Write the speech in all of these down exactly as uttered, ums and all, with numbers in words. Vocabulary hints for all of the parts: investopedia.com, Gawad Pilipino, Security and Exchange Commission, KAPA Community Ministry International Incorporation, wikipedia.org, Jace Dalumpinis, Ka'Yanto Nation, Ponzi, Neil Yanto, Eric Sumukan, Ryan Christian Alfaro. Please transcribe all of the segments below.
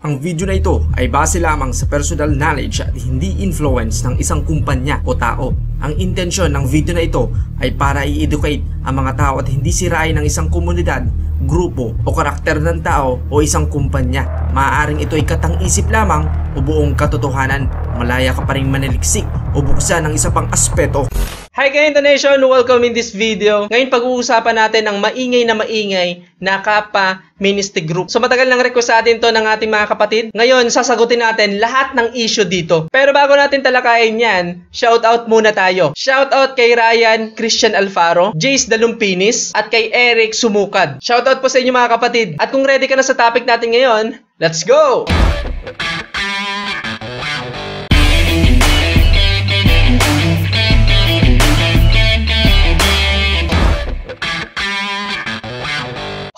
Ang video na ito ay base lamang sa personal knowledge at hindi influence ng isang kumpanya o tao. Ang intensyon ng video na ito ay para i-educate ang mga tao at hindi sirain ng isang komunidad, grupo o karakter ng tao o isang kumpanya. Maaaring ito ay katang-isip lamang o buong katotohanan. Malaya ka pa rin maniliksik o buksan ng isa pang aspeto. Hi Kainto Nation! Welcome in this video. Ngayon pag-uusapan natin ang maingay na maingay na KAPA Ministry Group. So matagal nang request sa atin to ng ating mga kapatid. Ngayon sasagutin natin lahat ng issue dito. Pero bago natin talakayin yan, shoutout muna tayo. Shoutout kay Ryan Christian Alfaro, Jace Dalumpinis at kay Eric Sumukan. Shoutout po sa inyo mga kapatid. At kung ready ka na sa topic natin ngayon, let's go!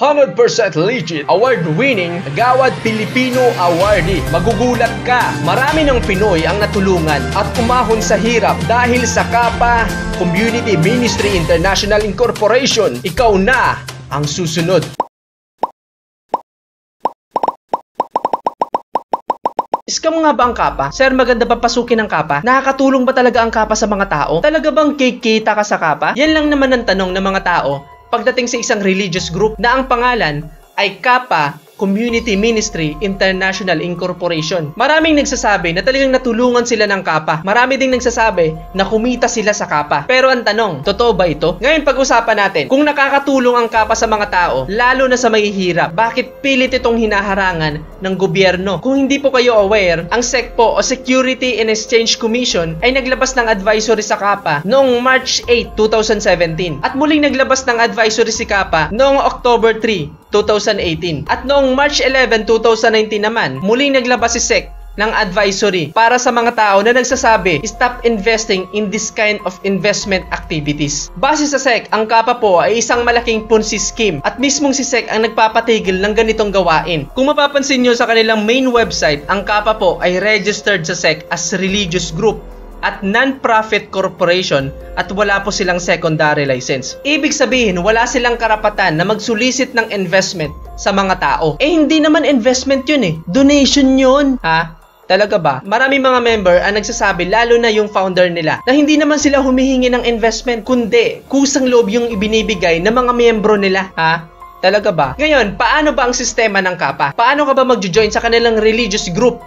one hundred percent legit, award-winning Gawad Pilipino awardee. Magugulat ka, marami ng Pinoy ang natulungan at umahon sa hirap dahil sa KAPA Community Ministry International Incorporation. Ikaw na ang susunod. Scam nga ba ang KAPA? Sir, maganda ba pasukin ang KAPA? Nakakatulong ba talaga ang KAPA sa mga tao? Talaga bang kikita ka sa KAPA? Yan lang naman ang tanong ng mga tao pagdating sa isang religious group na ang pangalan ay KAPA Community Ministry International Incorporation. Maraming nagsasabi na talagang natulungan sila ng KAPA. Marami ding nagsasabi na kumita sila sa KAPA. Pero ang tanong, totoo ba ito? Ngayon pag-usapan natin, kung nakakatulong ang KAPA sa mga tao, lalo na sa mahihirap, bakit pilit itong hinaharangan ng gobyerno? Kung hindi po kayo aware, ang SECPO o Security and Exchange Commission ay naglabas ng advisory sa KAPA noong March eighth, two thousand seventeen. At muling naglabas ng advisory si KAPA noong October three, two thousand eighteen. At noong March eleventh, two thousand nineteen naman, muling naglabas si SEC ng advisory para sa mga tao na nagsasabi stop investing in this kind of investment activities. Base sa SEC, ang KAPA po ay isang malaking Ponzi scheme at mismong si SEC ang nagpapatigil ng ganitong gawain. Kung mapapansin nyo sa kanilang main website, ang KAPA po ay registered sa SEC as religious group at non-profit corporation at wala po silang secondary license. Ibig sabihin, wala silang karapatan na magsulisit ng investment sa mga tao. Eh hindi naman investment yun eh. Donation yun. Ha? Talaga ba? Maraming mga member ang nagsasabi, lalo na yung founder nila, na hindi naman sila humihingi ng investment, kundi kusang loob yung ibinibigay ng mga miyembro nila. Ha? Talaga ba? Ngayon, paano ba ang sistema ng KAPA? Paano ka ba magjo-join sa kanilang religious group?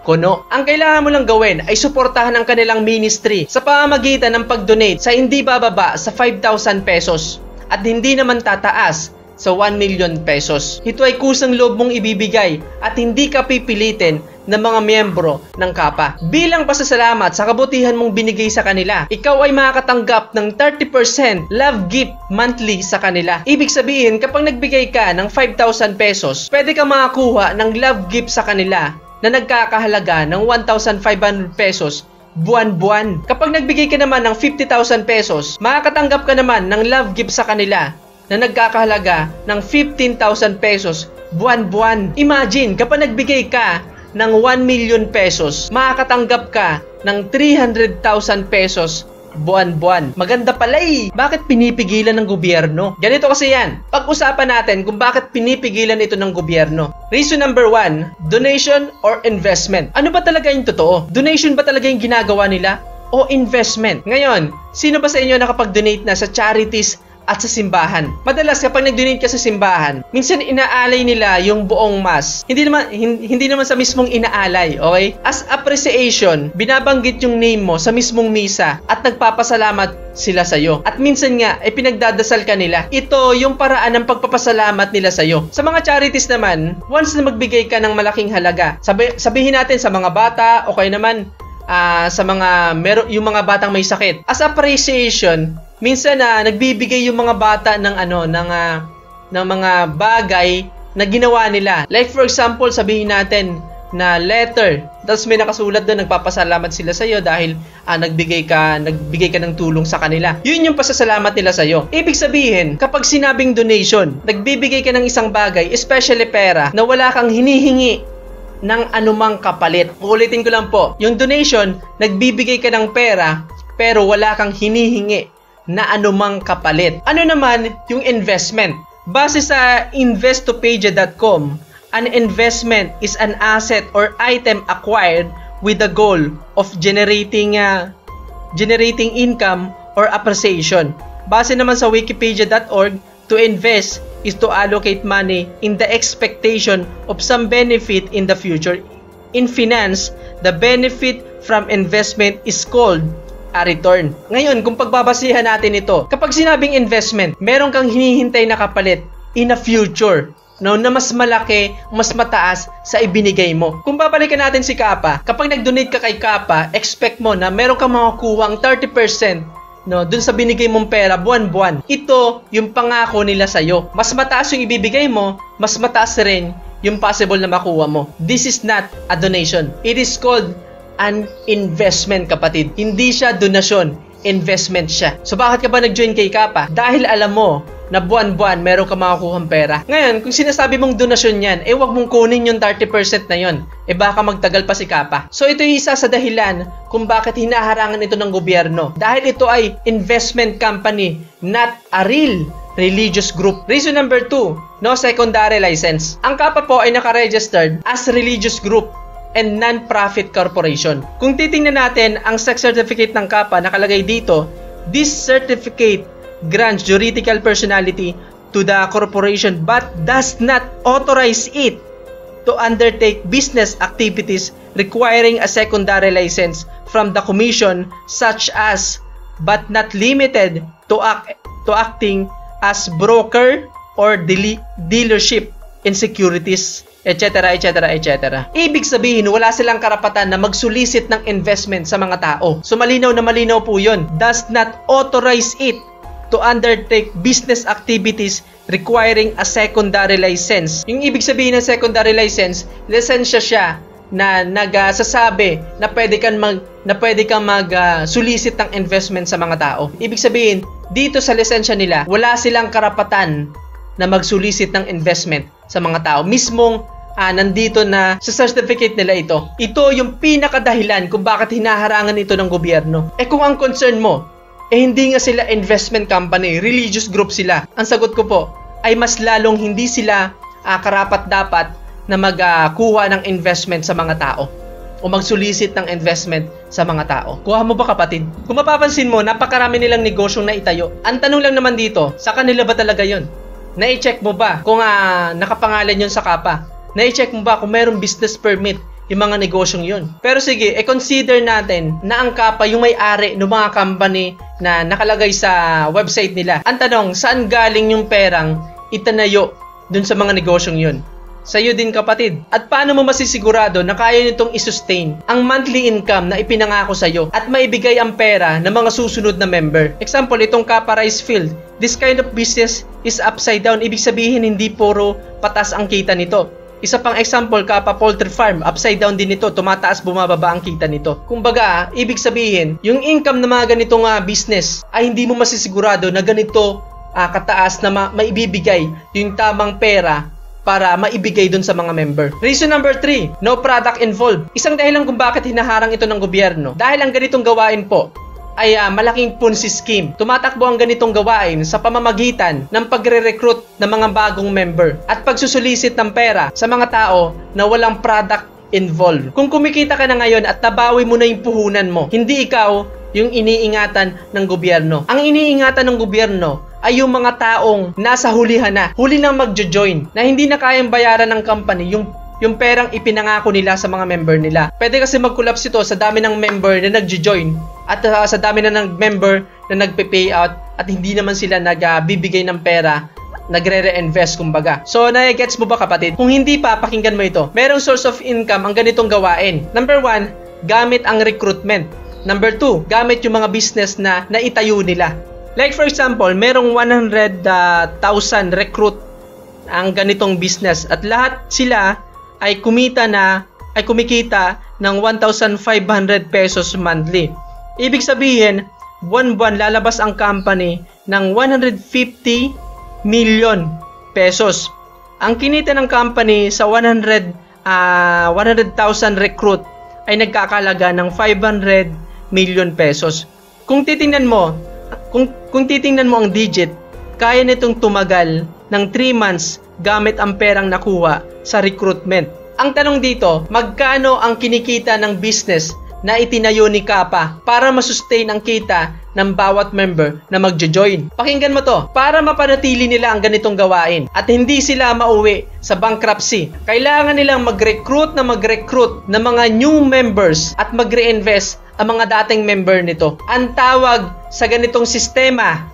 Kuno. Ang kailangan mo lang gawin ay suportahan ang kanilang ministry sa pamamagitan ng pag-donate sa hindi bababa sa five thousand pesos at hindi naman tataas sa one million pesos. Ito ay kusang loob mong ibibigay at hindi ka pipilitin ng mga miyembro ng KAPA. Bilang pasasalamat sa kabutihan mong binigay sa kanila, ikaw ay makakatanggap ng thirty percent love gift monthly sa kanila. Ibig sabihin, kapag nagbigay ka ng five thousand pesos, pwede ka makakuha ng love gift sa kanila na nagkakahalaga ng one thousand five hundred pesos buwan-buwan. Kapag nagbigay ka naman ng fifty thousand pesos, makakatanggap ka naman ng love gift sa kanila na nagkakahalaga ng fifteen thousand pesos buwan-buwan. Imagine, kapag nagbigay ka ng one million pesos, makakatanggap ka ng three hundred thousand pesos buwan-buwan. Maganda pala eh. Bakit pinipigilan ng gobyerno? Ganito kasi yan. Pag-usapan natin kung bakit pinipigilan ito ng gobyerno. Reason number one, donation or investment. Ano ba talaga yung totoo? Donation ba talaga yung ginagawa nila? O investment? Ngayon, sino ba sa inyo nakapag-donate na sa charities at sa simbahan? Madalas kapag nag-donate ka sa simbahan, minsan inaalay nila yung buong mass. Hindi naman hin, hindi naman sa mismong inaalay, okay? As appreciation, binabanggit yung name mo sa mismong misa at nagpapasalamat sila sa iyo. At minsan nga ay pinagdadasal ka nila. Ito yung paraan ng pagpapasalamat nila sa iyo. Sa mga charities naman, once na magbigay ka ng malaking halaga, sabi, sabihin natin sa mga bata o kaya naman Uh, sa mga mero, yung mga batang may sakit. As appreciation, minsan na uh, nagbibigay yung mga bata ng ano ng uh, ng mga bagay na ginawa nila. Like for example, sabihin natin na letter. Tapos may nakasulat doon, nagpapasalamat sila sa iyo dahil uh, nagbigay ka, nagbigay ka ng tulong sa kanila. Yun yung pasasalamat nila sa iyo. Ibig sabihin, kapag sinabing donation, nagbibigay ka ng isang bagay, especially pera, na wala kang hinihingi ng anumang kapalit. Uulitin ko lang po, yung donation, nagbibigay ka ng pera pero wala kang hinihingi na anumang kapalit. Ano naman yung investment? Base sa investopedia dot com, an investment is an asset or item acquired with the goal of generating uh, generating income or appreciation. Base naman sa wikipedia dot org, to invest is to allocate money in the expectation of some benefit in the future. In finance, the benefit from investment is called a return. Ngayon, kung pagbabasihan natin ito, kapag sinabing investment, meron kang hinihintay na kapalit in a future, no, na mas malaki, mas mataas sa ibinigay mo. Kung babalikan natin si KAPA, kapag nag-donate ka kay KAPA, expect mo na meron kang makukuha ang thirty percent, no, dun sa binigay mong pera buwan-buwan. Ito yung pangako nila sa'yo. Mas mataas yung ibibigay mo, mas mataas rin yung possible na makuha mo. This is not a donation. It is called an investment, kapatid. Hindi siya donation. Investment siya. So bakit ka ba nag-join kay KAPA? Dahil alam mo na buwan-buwan meron ka makakuhang pera. Ngayon, kung sinasabi mong donasyon yan, eh wag mong kunin yung thirty percent na yon. Eh baka magtagal pa si KAPA. So ito yung isa sa dahilan kung bakit hinaharangan ito ng gobyerno. Dahil ito ay investment company, not a real religious group. Reason number two, no secondary license. Ang KAPA po ay nakaregistered as religious group and non-profit corporation. Kung titingnan natin ang sex certificate ng KAPA, nakalagay dito, this certificate grants juridical personality to the corporation but does not authorize it to undertake business activities requiring a secondary license from the commission such as but not limited to act to acting as broker or de dealership in securities, et cetera, et cetera, et cetera. Ibig sabihin, wala silang karapatan na magsulisit ng investment sa mga tao. So malinaw na malinaw po yun. Does not authorize it to undertake business activities requiring a secondary license. Yung ibig sabihin ng secondary license, lisensya siya na nagsasabi na pwede kang mag na pwede kang magsulisit uh, ng investment sa mga tao. Ibig sabihin, dito sa lisensya nila, wala silang karapatan na magsulisit ng investment sa mga tao. Mismong ah, nandito na sa certificate nila ito. Ito yung pinakadahilan kung bakit hinaharangan ito ng gobyerno. Eh kung ang concern mo, eh hindi nga sila investment company, religious group sila. Ang sagot ko po ay mas lalong hindi sila ah, karapat-dapat na magkuha ah, ng investment sa mga tao o magsulisit ng investment sa mga tao. Kuha mo ba, kapatid? Kung mapapansin mo, napakarami nilang negosyong na itayo. Ang tanong lang naman dito, sa kanila ba talaga yon? Na-i-check mo ba kung uh, nakapangalan yun sa KAPA? Na-i-check mo ba kung mayroong business permit yung mga negosyong yun? Pero sige, e-consider natin na ang KAPA yung may-ari ng mga company na nakalagay sa website nila. Ang tanong, saan galing yung perang itanayo dun sa mga negosyong yun? Sa'yo din, kapatid. At paano mo masisigurado na kaya nitong isustain ang monthly income na ipinangako sa'yo at maibigay ang pera ng mga susunod na member? Example, itong KAPA rice field. This kind of business is upside down. Ibig sabihin, hindi puro patas ang kita nito. Isa pang example, KAPA poultry farm, upside down din ito, tumataas, bumababa ang kita nito. Kumbaga, ibig sabihin, yung income ng mga ganitong uh, business ay hindi mo masisigurado na ganito uh, kataas na ma maibibigay yung tamang pera para maibigay dun sa mga member. Reason number three, no product involved. Isang dahilan kung bakit hinaharang ito ng gobyerno. Dahil ang ganitong gawain po ay uh, malaking Ponzi scheme. Tumatakbo ang ganitong gawain sa pamamagitan ng pagre-recruit ng mga bagong member at pagsusulisit ng pera sa mga tao na walang product involved. Kung kumikita ka na ngayon at nabawi mo na yung puhunan mo, hindi ikaw yung iniingatan ng gobyerno. Ang iniingatan ng gobyerno ay yung mga taong nasa hulihan na, huli nang magjo-join, na hindi na kayang bayaran ng company yung, yung perang ipinangako nila sa mga member nila. Pwede kasi mag-collapse ito sa dami ng member na nagjo-join at uh, sa dami na ng member na nagpe-payout at hindi naman sila nagbibigay ng pera, nagre-reinvest kumbaga. So, nai-gets mo ba, kapatid? Kung hindi pa, pakinggan mo ito. Merong source of income ang ganitong gawain. Number one, gamit ang recruitment. Number two, gamit yung mga business na naitayo nila. Like for example, merong one hundred thousand recruit ang ganitong business at lahat sila ay kumita na ay kumikita ng one thousand five hundred pesos monthly. Ibig sabihin, buwan-buwan lalabas ang company ng one hundred fifty million pesos. Ang kinita ng company sa one hundred thousand recruit ay nagkakalaga ng five hundred million pesos. Kung titingnan mo, Kung, kung titingnan mo ang digit, kaya nitong tumagal ng three months gamit ang perang nakuha sa recruitment. Ang tanong dito, magkano ang kinikita ng business na itinayo ni KAPA para masustain ang kita ng bawat member na magjo-join? Pakinggan mo to. Para mapanatili nila ang ganitong gawain at hindi sila mauwi sa bankruptcy, kailangan nilang mag-recruit na mag-recruit ng mga new members at mag-reinvest ang mga dating member nito. Ang tawag sa ganitong sistema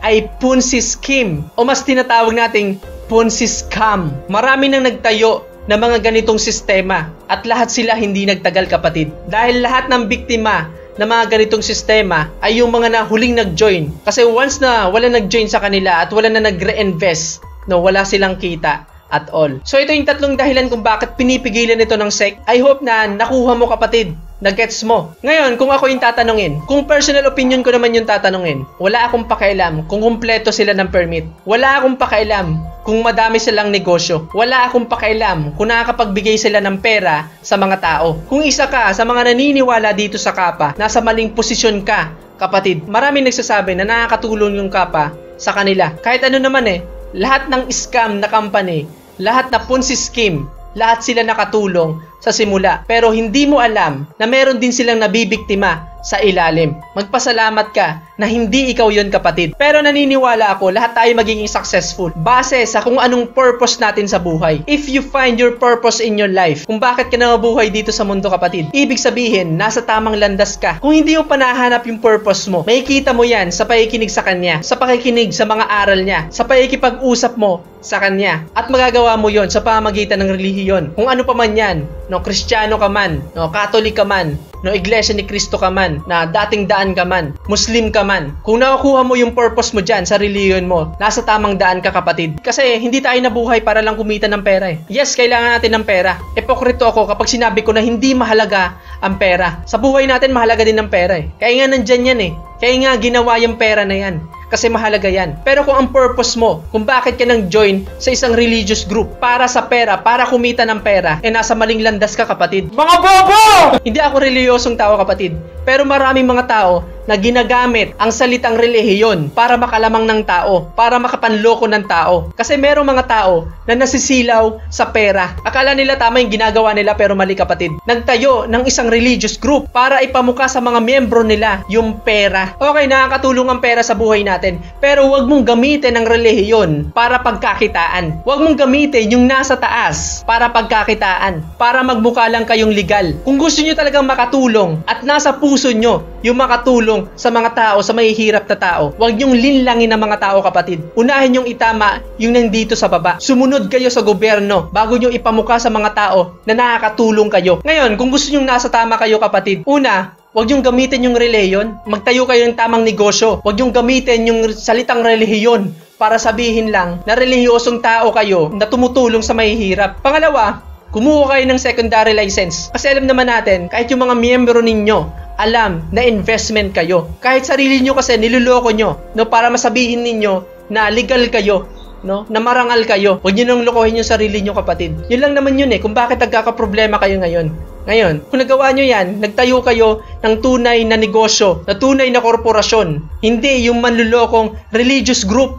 ay Ponzi Scheme o mas tinatawag nating Ponzi Scam. Marami nang nagtayo na mga ganitong sistema at lahat sila hindi nagtagal, kapatid, dahil lahat ng biktima na mga ganitong sistema ay yung mga na huling nag-join, kasi once na wala nag-join sa kanila at wala na nag-reinvest, no, wala silang kita at all. So ito yung tatlong dahilan kung bakit pinipigilan ito ng S E C. I hope na nakuha mo, kapatid, nag-gets mo. Ngayon, kung ako yung tatanungin, kung personal opinion ko naman yung tatanungin, wala akong pakialam kung kumpleto sila ng permit. Wala akong pakialam kung madami silang negosyo. Wala akong pakialam kung nakakapagbigay sila ng pera sa mga tao. Kung isa ka sa mga naniniwala dito sa KAPA, nasa maling posisyon ka, kapatid. Maraming nagsasabi na nakakatulong yung KAPA sa kanila. Kahit ano naman eh, lahat ng scam na company, lahat na Ponzi scheme, lahat sila nakatulong sa simula, pero hindi mo alam na meron din silang nabibiktima sa ilalim. Magpasalamat ka na hindi ikaw yon, kapatid. Pero naniniwala ako lahat tayo magiging successful base sa kung anong purpose natin sa buhay. If you find your purpose in your life, kung bakit ka nabubuhay dito sa mundo, kapatid, ibig sabihin nasa tamang landas ka. Kung hindi mo panahanap yung purpose mo, makikita mo yan sa pakikinig sa kanya, sa pakikinig sa mga aral niya, sa pakikipag-usap mo sa kanya, at magagawa mo yon sa pamamagitan ng relihiyon. Kung ano pa man yan, no, Kristiyano ka man, no, Katolik ka man, no, Iglesia ni Cristo ka man, na dating daan ka man, Muslim ka man, kung nakukuha mo yung purpose mo dyan sa reliyon mo, nasa tamang daan ka, kapatid. Kasi hindi tayo nabuhay para lang kumita ng pera eh. Yes, kailangan natin ng pera. Epokrito ako kapag sinabi ko na hindi mahalaga ang pera. Sa buhay natin mahalaga din ang pera eh. Kaya nga nandyan yan eh. Kaya nga ginawa yung pera na yan, kasi mahalaga yan. Pero kung ang purpose mo, kung bakit ka nang join sa isang religious group, para sa pera, para kumita ng pera, eh nasa maling landas ka, kapatid. Mga bobo! Hindi ako reliyosong tao, kapatid, pero maraming mga tao na ginagamit ang salitang relihiyon para makalamang ng tao, para makapanloko ng tao. Kasi merong mga tao na nasisilaw sa pera. Akala nila tama yung ginagawa nila pero mali, kapatid. Nagtayo ng isang religious group para ipamuka sa mga miyembro nila yung pera. Okay, nakakatulong ang pera sa buhay natin, pero huwag mong gamitin ang relihiyon para pagkakitaan. Huwag mong gamitin yung nasa taas para pagkakitaan, para magmukha lang kayong legal. Kung gusto nyo talagang makatulong at nasa puso nyo yung makatulong sa mga tao, sa mahihirap na tao, huwag niyong linlangin ang mga tao, kapatid. Unahin niyong itama yung nandito sa baba. Sumunod kayo sa gobyerno bago niyong ipamuka sa mga tao na nakakatulong kayo. Ngayon, kung gusto niyong nasa tama kayo, kapatid, una, huwag niyong gamitin yung reliyon. Magtayo kayo ng tamang negosyo. Huwag niyong gamitin yung salitang relihiyon para sabihin lang na relihiyosong tao kayo na tumutulong sa mahihirap. Pangalawa, kumuha kayo ng secondary license. Kasi alam naman natin, kahit yung mga miyembro ninyo, alam na investment kayo. Kahit sarili nyo kasi niluloko nyo, no, para masabihin ninyo na legal kayo, no, na marangal kayo. Huwag nyo nang lokohin yung sarili nyo, kapatid. Yun lang naman yun eh, kung bakit nagkakaproblema kayo ngayon. Ngayon, kung nagawa nyo yan, nagtayo kayo ng tunay na negosyo, na tunay na korporasyon, hindi yung manlulokong religious group,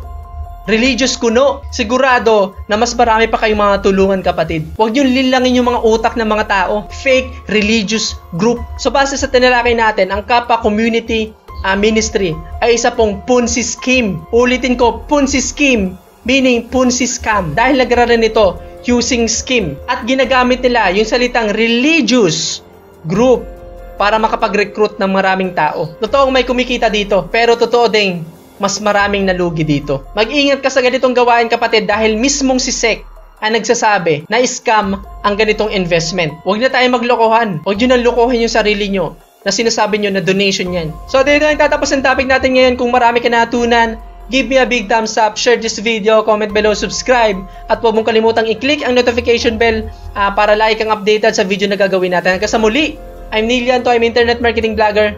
religious kuno, sigurado na mas marami pa kayong mga tulungan, kapatid. Huwag niyong lilangin yung mga utak ng mga tao. Fake religious group. So base sa tinalakay natin, ang KAPA Community uh, Ministry ay isa pong Ponzi Scheme. Ulitin ko, Ponzi Scheme, meaning Ponzi Scam. Dahil nagraran nito using scheme. At ginagamit nila yung salitang religious group para makapag-recruit ng maraming tao. Totoong may kumikita dito, pero totoo ding mas maraming nalugi dito. Mag-ingat ka sa ganitong gawain, kapatid, dahil mismong si S E C ang nagsasabi na scam ang ganitong investment. Huwag na tayo maglokohan. Huwag nyo nang lokohin yung sarili nyo na sinasabi nyo na donation yan. So, dito na yung tatapos ang topic natin ngayon. Kung marami ka natutunan, give me a big thumbs up, share this video, comment below, subscribe, at huwag mong kalimutang i-click ang notification bell uh, para lagi kang updated sa video na gagawin natin. Hanggang sa muli, I'm Neil Yanto, I'm Internet Marketing Blogger.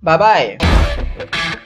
Bye-bye!